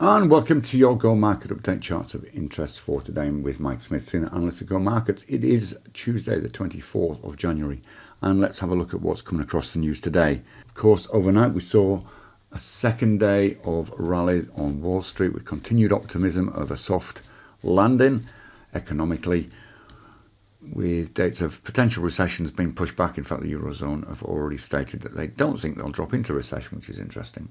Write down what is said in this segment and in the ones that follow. And welcome to your Go Market Update, charts of interest for today with Mike Smith, senior analyst at Go Markets. It is Tuesday, the 24th of January, and let's have a look at what's coming across the news today. Of course, overnight we saw a second day of rallies on Wall Street with continued optimism of a soft landing economically, with dates of potential recessions being pushed back. In fact, the Eurozone have already stated that they don't think they'll drop into recession, which is interesting.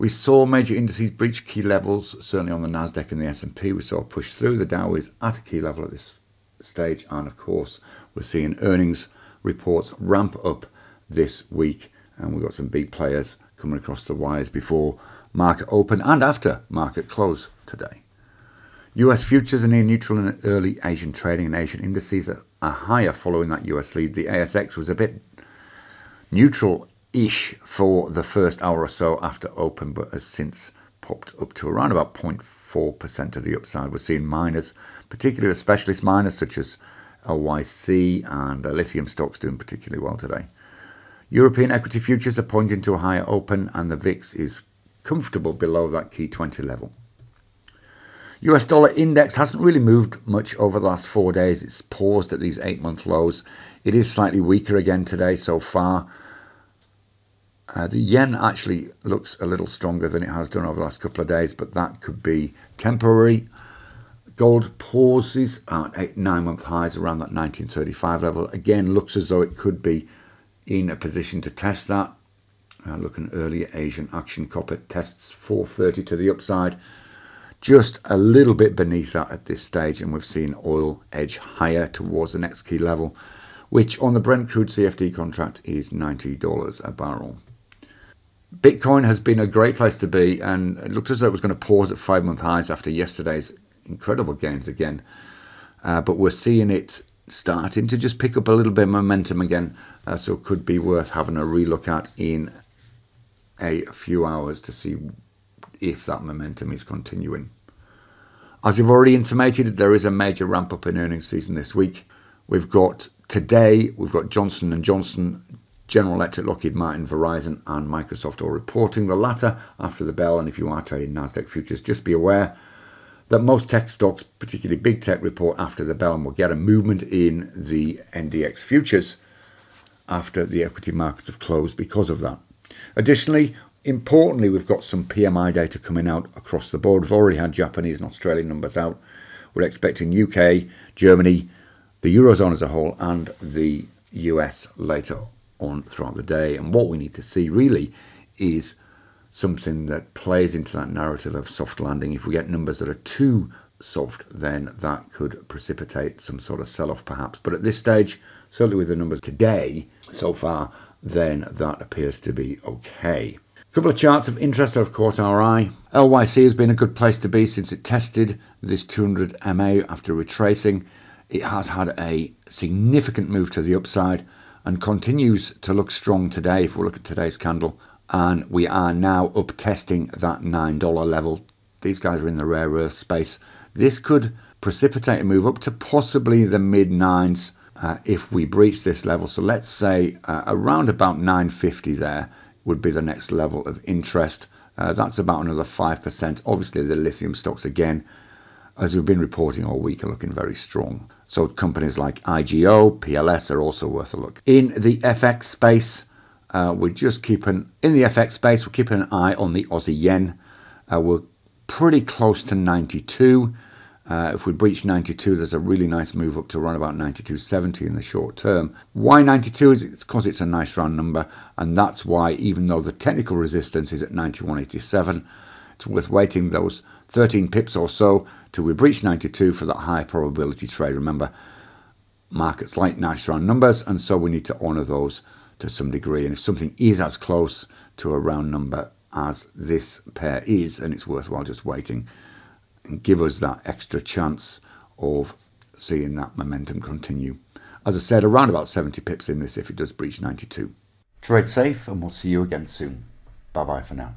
We saw major indices breach key levels, certainly on the NASDAQ and the S&P. We saw a push through. The Dow is at a key level at this stage. And, of course, we're seeing earnings reports ramp up this week. And we've got some big players coming across the wires before market open and after market close today. US futures are near neutral in early Asian trading, and Asian indices are higher following that US lead. The ASX was a bit neutral-ish for the first hour or so after open, but has since popped up to around about 0.4% of the upside. We're seeing miners, particularly the specialist miners such as LYC and lithium stocks, doing particularly well today. European equity futures are pointing to a higher open, and the VIX is comfortable below that key 20 level. US dollar index hasn't really moved much over the last 4 days. It's paused at these 8-month lows. It is slightly weaker again today so far. The yen actually looks a little stronger than it has done over the last couple of days, but that could be temporary. Gold pauses at 8-9-month highs around that 1935 level. Again, looks as though it could be in a position to test that. Looking at earlier Asian action, copper tests 430 to the upside, just a little bit beneath that at this stage, and we've seen oil edge higher towards the next key level, which on the Brent crude CFD contract is $90 a barrel. Bitcoin has been a great place to be, and it looked as though it was going to pause at 5-month highs after yesterday's incredible gains again, but we're seeing it starting to just pick up a little bit of momentum again, so it could be worth having a relook at in a few hours to see if that momentum is continuing. As you've already intimated, there is a major ramp up in earnings season this week. We've got today, we've got Johnson and Johnson, General Electric, Lockheed Martin, Verizon and Microsoft all reporting, the latter after the bell. And if you are trading NASDAQ futures, just be aware that most tech stocks, particularly big tech, report after the bell, and we'll get a movement in the NDX futures after the equity markets have closed because of that. Additionally, importantly, we've got some PMI data coming out across the board. We've already had Japanese and Australian numbers out. We're expecting UK, Germany, the Eurozone as a whole, and the US later on throughout the day. And what we need to see really is something that plays into that narrative of soft landing. If we get numbers that are too soft, then that could precipitate some sort of sell-off perhaps. But at this stage, certainly with the numbers today so far, then that appears to be okay. A couple of charts of interest that have caught our eye. LYC has been a good place to be since it tested this 200 MA after retracing. It has had a significant move to the upside and continues to look strong today if we look at today's candle. And we are now up testing that $9 level. These guys are in the rare earth space. This could precipitate a move up to possibly the mid-9s if we breach this level. So let's say around about 950 there would be the next level of interest. That's about another 5%. Obviously, the lithium stocks, again, as we've been reporting all week, are looking very strong. So companies like IGO, PLS are also worth a look. In the FX space, we're keeping an eye on the Aussie yen. We're pretty close to 92. If we breach 92, there's a really nice move up to around about 92.70 in the short term. Why 92? It's because it's a nice round number, and that's why, even though the technical resistance is at 91.87, it's worth waiting those 13 pips or so till we breach 92 for that high probability trade. Remember, markets like nice round numbers, and so we need to honour those to some degree. And if something is as close to a round number as this pair is, then it's worthwhile just waiting and give us that extra chance of seeing that momentum continue. As I said, around about 70 pips in this if it does breach 92. Trade safe, and we'll see you again soon. Bye bye for now.